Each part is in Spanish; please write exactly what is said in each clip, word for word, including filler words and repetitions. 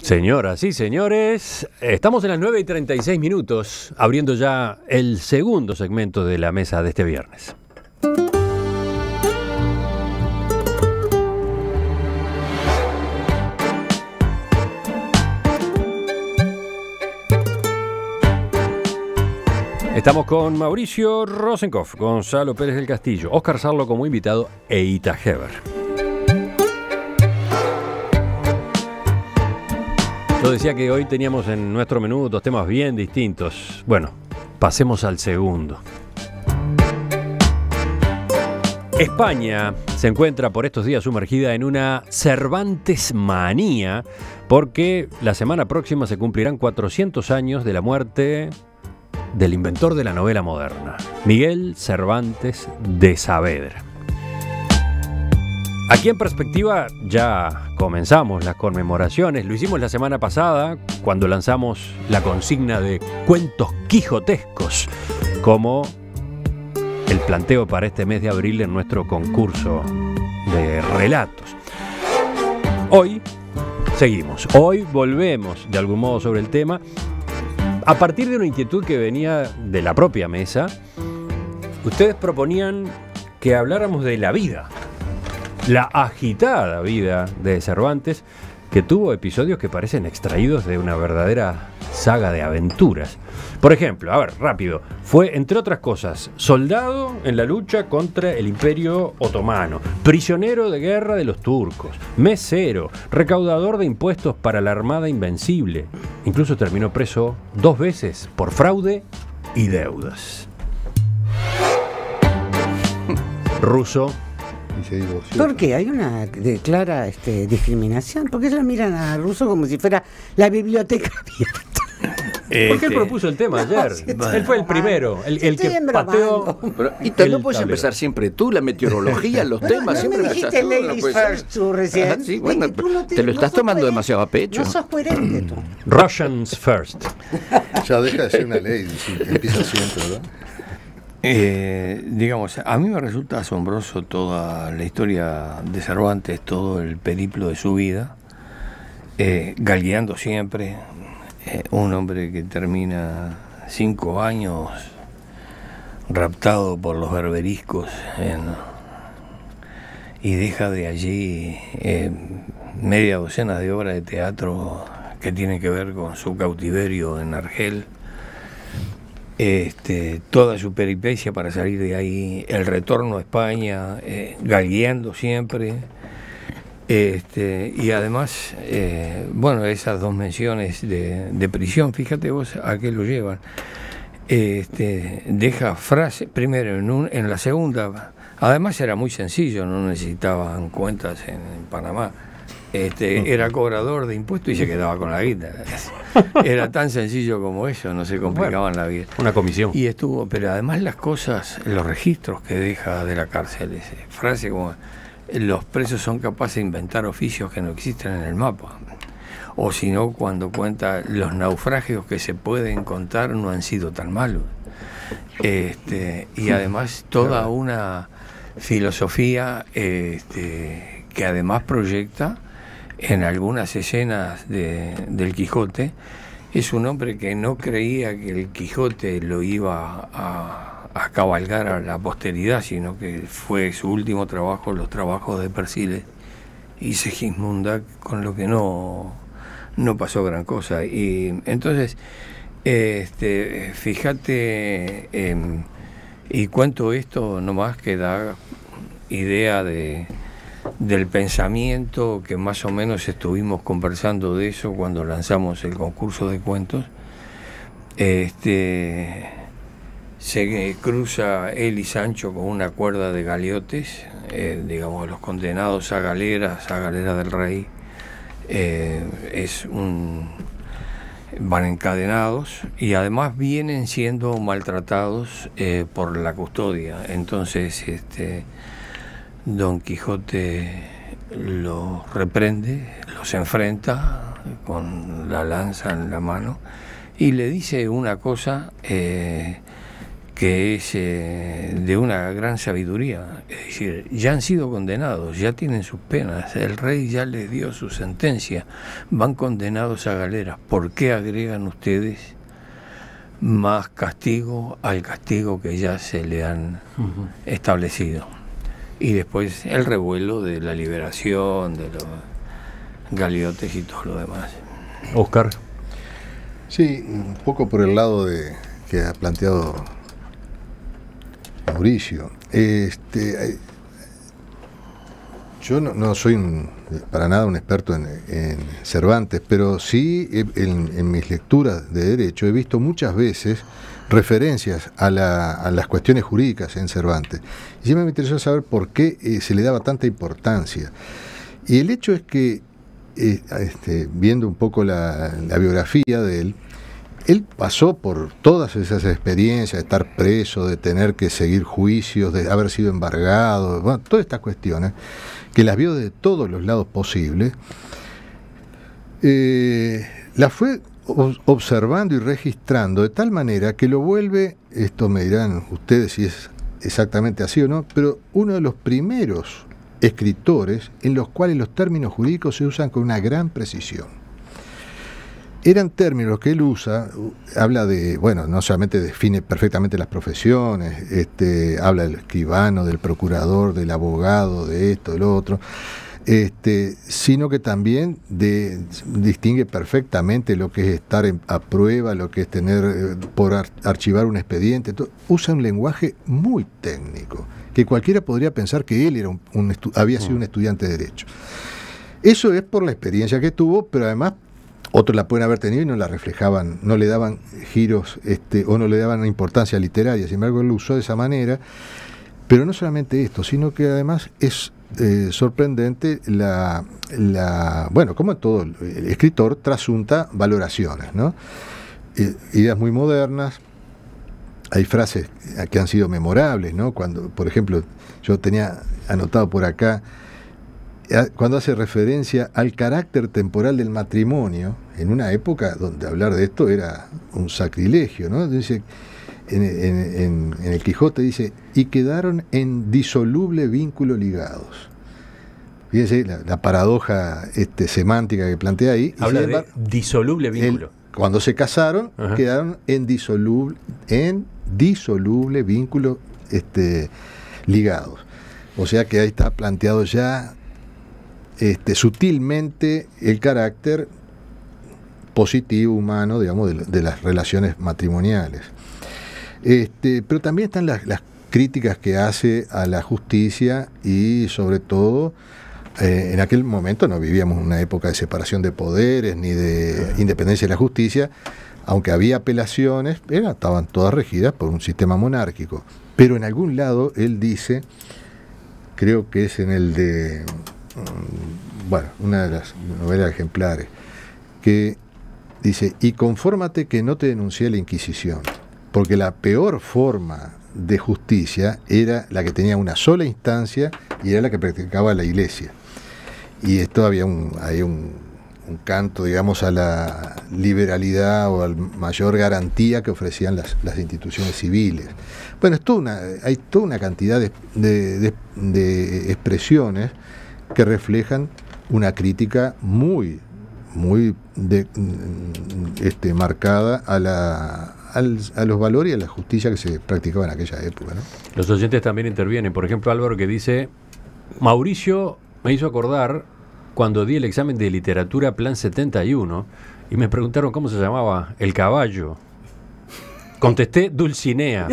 Señoras y señores, estamos en las nueve y treinta y seis minutos, abriendo ya el segundo segmento de la mesa de este viernes. Estamos con Mauricio Ronsecof, Gonzalo Pérez del Castillo, Óscar Sarlo como invitado e Ita Heber. Yo decía que hoy teníamos en nuestro menú dos temas bien distintos. Bueno, pasemos al segundo. España se encuentra por estos días sumergida en una Cervantes manía porque la semana próxima se cumplirán cuatrocientos años de la muerte del inventor de la novela moderna, Miguel Cervantes de Saavedra. Aquí en Perspectiva ya comenzamos las conmemoraciones, lo hicimos la semana pasada cuando lanzamos la consigna de cuentos quijotescos como el planteo para este mes de abril en nuestro concurso de relatos. Hoy seguimos, hoy volvemos de algún modo sobre el tema a partir de una inquietud que venía de la propia mesa. Ustedes proponían que habláramos de la vida. La agitada vida de Cervantes, que tuvo episodios que parecen extraídos de una verdadera saga de aventuras. Por ejemplo, a ver, rápido, fue, entre otras cosas, soldado en la lucha contra el Imperio Otomano, prisionero de guerra de los turcos, mesero, recaudador de impuestos para la Armada Invencible. Incluso terminó preso dos veces por fraude y deudas. Ruso. Porque hay una clara este, discriminación. ¿Por qué se la miran a Russo como si fuera la biblioteca abierta? Este... Porque él propuso el tema ayer. No, si él fue bromando. El primero, el, el que pateó. Y te no puedes empezar siempre tú, la meteorología, los temas. No, siempre me dijiste tú, ladies no first tú recién. Ajá, sí, bueno, tú no te, te lo estás no tomando demasiado a pecho. No sos coherente tú. Russians first. Ya deja de ser una ley, sí, empieza siempre, ¿verdad? Eh, digamos, a mí me resulta asombroso toda la historia de Cervantes, todo el periplo de su vida, eh, galgueando siempre, eh, un hombre que termina cinco años raptado por los berberiscos eh, y deja de allí eh, media docena de obras de teatro que tienen que ver con su cautiverio en Argel. Este, toda su peripecia para salir de ahí, el retorno a España, eh, galgueando siempre, este, y además, eh, bueno, esas dos menciones de, de prisión, fíjate vos a qué lo llevan. Este, deja frase, primero en, un, en la segunda, además era muy sencillo, no necesitaban cuentas en, en Panamá. Este, era cobrador de impuestos y se quedaba con la guita. Era tan sencillo como eso, no se complicaban bueno, la vida. Una comisión. Y estuvo, pero además las cosas, los registros que deja de la cárcel, esa frase como los presos son capaces de inventar oficios que no existen en el mapa. O si no, cuando cuenta los naufragios que se pueden contar no han sido tan malos. Este, y además toda una filosofía este, que además proyecta en algunas escenas de, del Quijote, es un hombre que no creía que el Quijote lo iba a, a cabalgar a la posteridad, sino que fue su último trabajo, los trabajos de Persiles y Sigismunda, con lo que no, no pasó gran cosa. Y entonces, este, fíjate, eh, y cuento esto nomás que da idea de... del pensamiento que más o menos estuvimos conversando de eso cuando lanzamos el concurso de cuentos. Este, se cruza él y Sancho con una cuerda de galeotes, eh, digamos los condenados a galeras, a galera del rey, eh, es un, van encadenados y además vienen siendo maltratados eh, por la custodia. Entonces este, Don Quijote los reprende, los enfrenta con la lanza en la mano y le dice una cosa eh, que es eh, de una gran sabiduría, es decir, ya han sido condenados, ya tienen sus penas, el rey ya les dio su sentencia, van condenados a galeras. ¿Por qué agregan ustedes más castigo al castigo que ya se le han uh-huh. establecido? Y después el revuelo de la liberación, de los galeotes y todo lo demás. Óscar. Sí, un poco por el lado de que ha planteado Mauricio. Este, yo no, no soy un, para nada un experto en, en Cervantes, pero sí en, en mis lecturas de derecho he visto muchas veces referencias a, la, a las cuestiones jurídicas en Cervantes. Y siempre me interesó saber por qué eh, se le daba tanta importancia. Y el hecho es que, eh, este, viendo un poco la, la biografía de él, él pasó por todas esas experiencias, de estar preso, de tener que seguir juicios, de haber sido embargado, bueno, todas estas cuestiones, que las vio de todos los lados posibles, eh, las fue observando y registrando de tal manera que lo vuelve, esto me dirán ustedes si es exactamente así o no, pero uno de los primeros escritores en los cuales los términos jurídicos se usan con una gran precisión. Eran términos que él usa, habla de, bueno, no solamente define perfectamente las profesiones, este, habla del escribano, del procurador, del abogado, de esto, del otro, este, sino que también de, distingue perfectamente lo que es estar en, a prueba, lo que es tener por archivar un expediente. Todo, usa un lenguaje muy técnico, que cualquiera podría pensar que él era un, un había sido un estudiante de Derecho. Eso es por la experiencia que tuvo, pero además otros la pueden haber tenido y no la reflejaban, no le daban giros este, o no le daban importancia literaria. Sin embargo, él lo usó de esa manera. Pero no solamente esto, sino que además es eh, sorprendente la, la... Bueno, como todo el escritor, trasunta valoraciones, ¿no? Eh, ideas muy modernas. Hay frases que han sido memorables, ¿no? Cuando, por ejemplo, yo tenía anotado por acá, cuando hace referencia al carácter temporal del matrimonio, en una época donde hablar de esto era un sacrilegio, ¿no? Dice, en, en, en, en el Quijote dice, y quedaron en disoluble vínculo ligados. Fíjense la, la paradoja este, semántica que plantea ahí. Habla de embargo, disoluble vínculo. El, cuando se casaron, ajá, quedaron en disoluble, en disoluble vínculo este, ligados. O sea que ahí está planteado ya Este, sutilmente el carácter positivo, humano, digamos, de, de las relaciones matrimoniales. Este, pero también están las, las críticas que hace a la justicia y sobre todo, eh, en aquel momento no vivíamos una época de separación de poderes ni de independencia de la justicia, aunque había apelaciones, era, estaban todas regidas por un sistema monárquico. Pero en algún lado él dice, creo que es en el de... bueno, una de las novelas ejemplares, que dice, y confórmate que no te denuncie la Inquisición, porque la peor forma de justicia era la que tenía una sola instancia y era la que practicaba la Iglesia. Y esto había un, hay un, un canto, digamos, a la liberalidad o a la mayor garantía que ofrecían las, las instituciones civiles. Bueno, es toda una, hay toda una cantidad de, de, de, de expresiones que reflejan una crítica muy, muy de, este, marcada a, la, al, a los valores y a la justicia que se practicaba en aquella época, ¿no? Los oyentes también intervienen. Por ejemplo, Álvaro, que dice, Mauricio me hizo acordar cuando di el examen de literatura Plan setenta y uno y me preguntaron cómo se llamaba el caballo. Contesté Dulcinea.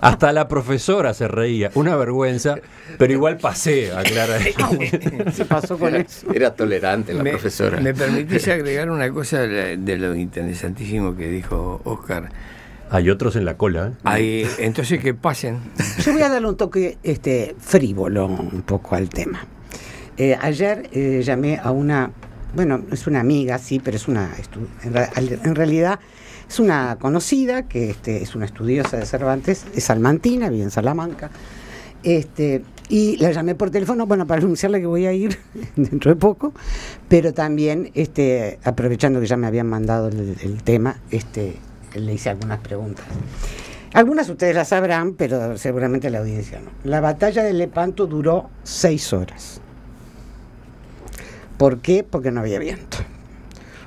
Hasta la profesora se reía, una vergüenza, pero igual pasé, aclara. Se pasó con eso. Era tolerante la me, profesora. ¿Me permitís agregar una cosa de lo interesantísimo que dijo Óscar? Hay otros en la cola, ¿eh? Hay, entonces que pasen. Yo voy a darle un toque este, frívolo un poco al tema. Eh, ayer eh, llamé a una, bueno, es una amiga, sí, pero es una, en realidad... es una conocida, que este, es una estudiosa de Cervantes, es salmantina, vive en Salamanca, este, y la llamé por teléfono, bueno, para anunciarle que voy a ir dentro de poco, pero también, este, aprovechando que ya me habían mandado el, el tema, este, le hice algunas preguntas. Algunas ustedes las sabrán, pero seguramente la audiencia no. La batalla de Lepanto duró seis horas. ¿Por qué? Porque no había viento.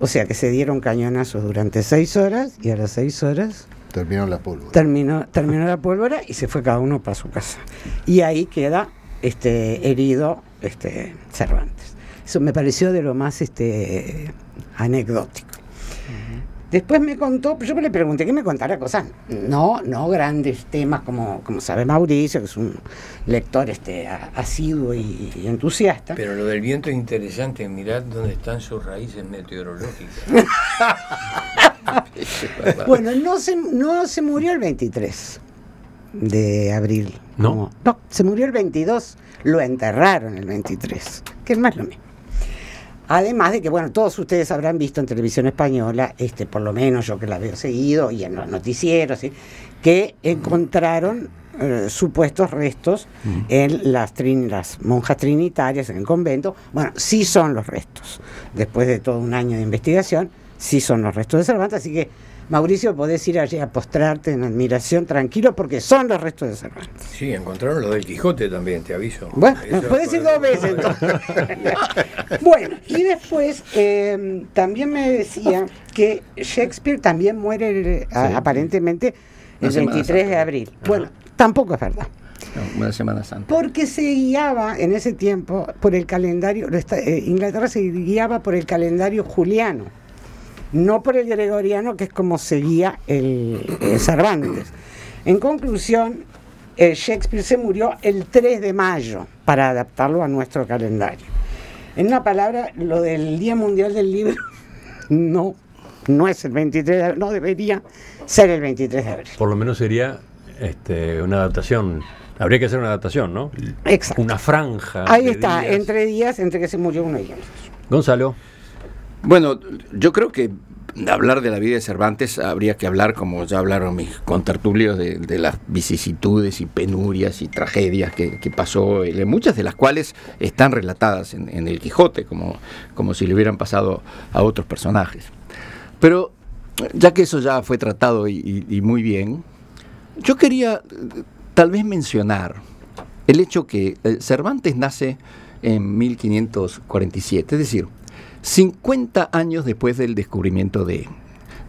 O sea que se dieron cañonazos durante seis horas y a las seis horas... Terminó la pólvora. Terminó, terminó la pólvora y se fue cada uno para su casa. Y ahí queda este, herido este, Cervantes. Eso me pareció de lo más este, anecdótico. Después me contó, yo le pregunté que me contara cosas, no, no grandes temas como, como sabe Mauricio, que es un lector este, asiduo y, y entusiasta. Pero lo del viento es interesante, mirad dónde están sus raíces meteorológicas. Bueno, no se, no se murió el veintitrés de abril. ¿No? Como, no, se murió el veintidós, lo enterraron el veintitrés, que es más lo mismo. Además de que, bueno, todos ustedes habrán visto en televisión española, este, por lo menos yo que la veo seguido, y en los noticieros, ¿sí?, que encontraron eh, supuestos restos en las, trin las monjas trinitarias, en el convento. Bueno, sí son los restos. Después de todo un año de investigación, sí son los restos de Cervantes. Así que, Mauricio, podés ir allí a postrarte en admiración, tranquilo, porque son los restos de Cervantes. Sí, encontraron los del Quijote también, te aviso. Bueno, podés ir dos veces entonces. Bueno, y después eh, también me decían que Shakespeare también muere el, a, sí. aparentemente el veintitrés de abril. Ajá. Bueno, tampoco es verdad. No, una Semana Santa. Porque se guiaba en ese tiempo por el calendario, eh, Inglaterra se guiaba por el calendario juliano. No por el gregoriano, que es como seguía el, el Cervantes. En conclusión, eh, Shakespeare se murió el tres de mayo, para adaptarlo a nuestro calendario. En una palabra, lo del Día Mundial del Libro no, no es el veintitrés de abril, no debería ser el veintitrés de abril. Por lo menos sería este, una adaptación. Habría que hacer una adaptación, ¿no? Exacto. Una franja. Ahí está, días. entre días, entre que se murió uno y otro. Gonzalo. Bueno, yo creo que hablar de la vida de Cervantes habría que hablar, como ya hablaron mis contertulios, de, de las vicisitudes y penurias y tragedias que, que pasó, muchas de las cuales están relatadas en, en el Quijote, como, como si le hubieran pasado a otros personajes. Pero ya que eso ya fue tratado y, y, y muy bien, yo quería tal vez mencionar el hecho que Cervantes nace en mil quinientos cuarenta y siete, es decir, cincuenta años después del descubrimiento de,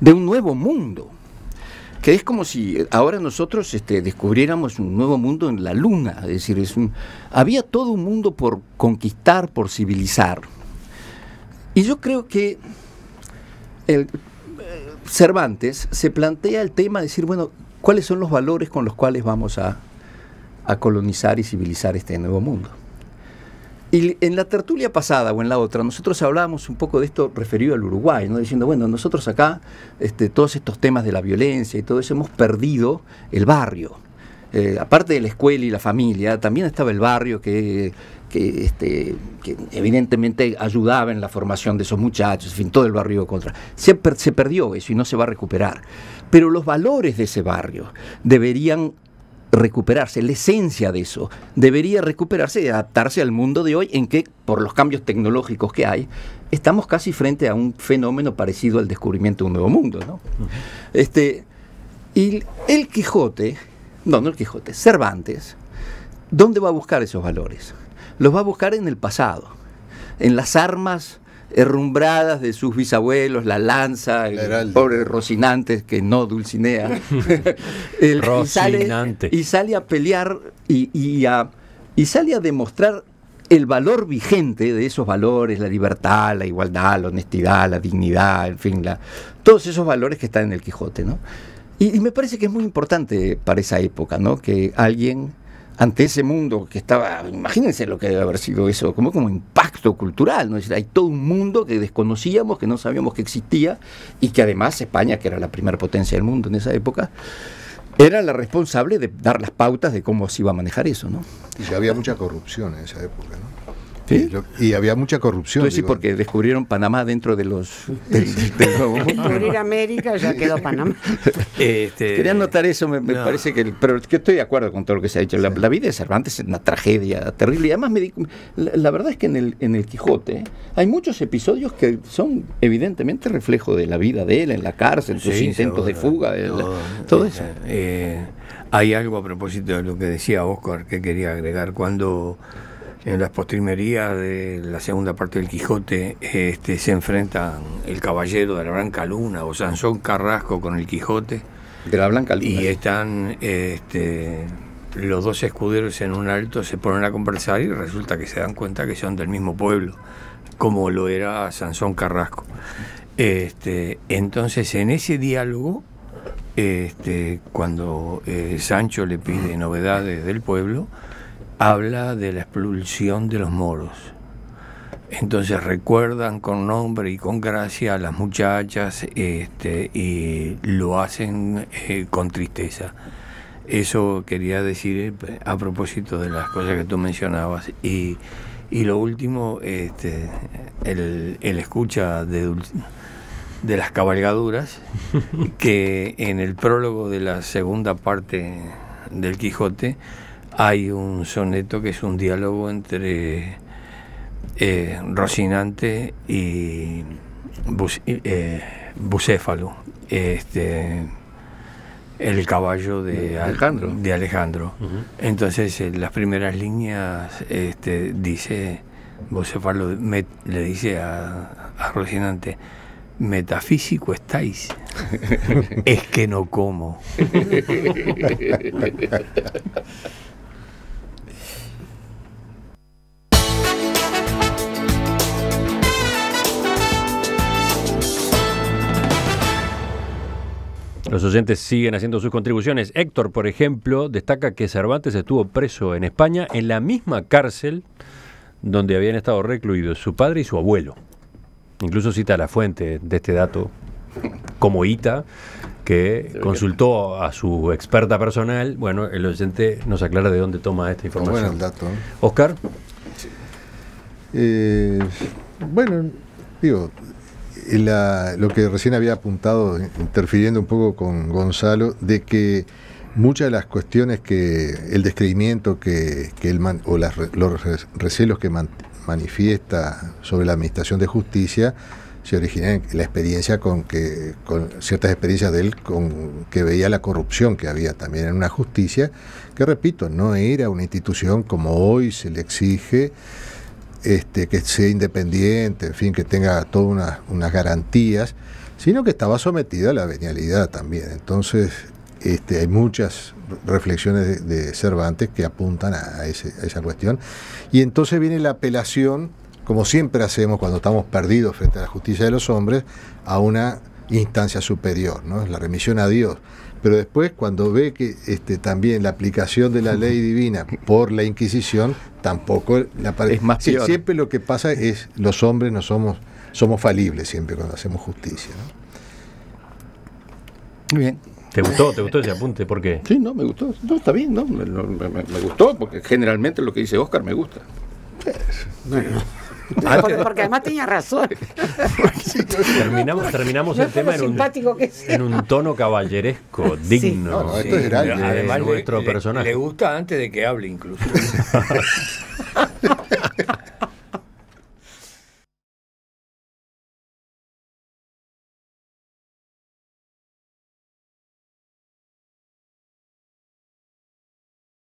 de un nuevo mundo, que es como si ahora nosotros este, descubriéramos un nuevo mundo en la luna, es decir, es un, había todo un mundo por conquistar, por civilizar. Y yo creo que el, Cervantes se plantea el tema de decir, bueno, ¿cuáles son los valores con los cuales vamos a, a colonizar y civilizar este nuevo mundo? Y en la tertulia pasada o en la otra, nosotros hablábamos un poco de esto referido al Uruguay, ¿no? Diciendo, bueno, nosotros acá, este, todos estos temas de la violencia y todo eso, hemos perdido el barrio. Eh, aparte de la escuela y la familia, también estaba el barrio que, que, este, que evidentemente ayudaba en la formación de esos muchachos, en fin, todo el barrio contra. Se, per, se perdió eso y no se va a recuperar. Pero los valores de ese barrio deberían recuperarse, la esencia de eso debería recuperarse y adaptarse al mundo de hoy, en que por los cambios tecnológicos que hay, estamos casi frente a un fenómeno parecido al descubrimiento de un nuevo mundo, ¿no? Uh-huh. Este, y el Quijote, no, no el Quijote, Cervantes, ¿dónde va a buscar esos valores? Los va a buscar en el pasado, en las armas herrumbradas de sus bisabuelos, la lanza, el Heralde. Pobre Rocinante, que no Dulcinea. el, Rocinante. Y, sale, y sale a pelear y, y, a, y sale a demostrar el valor vigente de esos valores, la libertad, la igualdad, la honestidad, la dignidad, en fin, la, todos esos valores que están en el Quijote, ¿no? Y, y me parece que es muy importante para esa época, ¿no? Que alguien, ante ese mundo que estaba, imagínense lo que debe haber sido eso, como como impacto cultural, ¿no? Es decir, hay todo un mundo que desconocíamos, que no sabíamos que existía, y que además España, que era la primera potencia del mundo en esa época, era la responsable de dar las pautas de cómo se iba a manejar eso, ¿no? Y había mucha corrupción en esa época, ¿no? ¿Sí? Y había mucha corrupción. Entonces, sí, porque descubrieron Panamá dentro de los... Descubrir América, ya quedó Panamá. Este... Quería anotar eso, me, me no. parece que... Pero que estoy de acuerdo con todo lo que se ha dicho. La, sí. la vida de Cervantes es una tragedia terrible. Y además, me di, la, la verdad es que en el, en el Quijote hay muchos episodios que son evidentemente reflejo de la vida de él, en la cárcel, sus sí, intentos seguro. de fuga, el, no, todo eso. Eh, hay algo a propósito de lo que decía Óscar que quería agregar. Cuando... en las postrimerías de la segunda parte del Quijote este, se enfrentan el Caballero de la Blanca Luna o Sansón Carrasco con el Quijote. De la Blanca Luna. Y están este, los dos escuderos en un alto, se ponen a conversar y resulta que se dan cuenta que son del mismo pueblo, como lo era Sansón Carrasco. Este, entonces, en ese diálogo, este, cuando eh, Sancho le pide novedades del pueblo, habla de la expulsión de los moros. Entonces recuerdan con nombre y con gracia a las muchachas este, y lo hacen eh, con tristeza. Eso quería decir a propósito de las cosas que tú mencionabas. Y, y lo último, este, el, el escucha de Dulce, de las cabalgaduras, que en el prólogo de la segunda parte del Quijote hay un soneto que es un diálogo entre eh, Rocinante y Bus, eh, Bucéfalo, este, el caballo de Alejandro. De Alejandro. Uh-huh. Entonces, en las primeras líneas este, dice Bucéfalo, me, le dice a, a Rocinante: metafísico estáis, es que no como. Los oyentes siguen haciendo sus contribuciones. Héctor, por ejemplo, destaca que Cervantes estuvo preso en España en la misma cárcel donde habían estado recluidos su padre y su abuelo. Incluso cita la fuente de este dato como Ita, que consultó a su experta personal. Bueno, el oyente nos aclara de dónde toma esta información. Bueno, el dato. ¿Óscar? Eh, bueno, digo... La, lo que recién había apuntado, interfiriendo un poco con Gonzalo, de que muchas de las cuestiones que el descreimiento que, que él man, o las, los recelos que man, manifiesta sobre la administración de justicia se originan en la experiencia con que con ciertas experiencias de él con que veía la corrupción que había también en una justicia que, repito, no era una institución como hoy se le exige. Este, que sea independiente, en fin, que tenga todas una, unas garantías, sino que estaba sometida a la venialidad también. Entonces, este, hay muchas reflexiones de, de Cervantes que apuntan a, a, ese, a esa cuestión. Y entonces viene la apelación, como siempre hacemos cuando estamos perdidos frente a la justicia de los hombres, a una instancia superior, ¿no? La remisión a Dios. Pero después, cuando ve que este, también la aplicación de la ley divina por la Inquisición, tampoco la parece. Es más sí, siempre lo que pasa es los hombres no somos, somos falibles siempre cuando hacemos justicia, ¿no? Muy bien. ¿Te gustó? ¿Te gustó ese apunte? ¿Por qué? Sí, no, me gustó. No, está bien, no, me, me, me gustó, porque generalmente lo que dice Óscar me gusta. Bueno. Porque, porque además tenía razón. Terminamos, terminamos el tema en un, en un tono caballeresco, digno. Sí. No, esto es grande. Además, le, nuestro le, personaje. Le gusta antes de que hable, incluso.